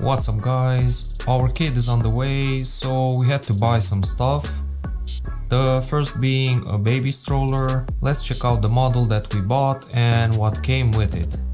What's up guys, our kid is on the way, so we had to buy some stuff. The first being a baby stroller. Let's check out the model that we bought and what came with it.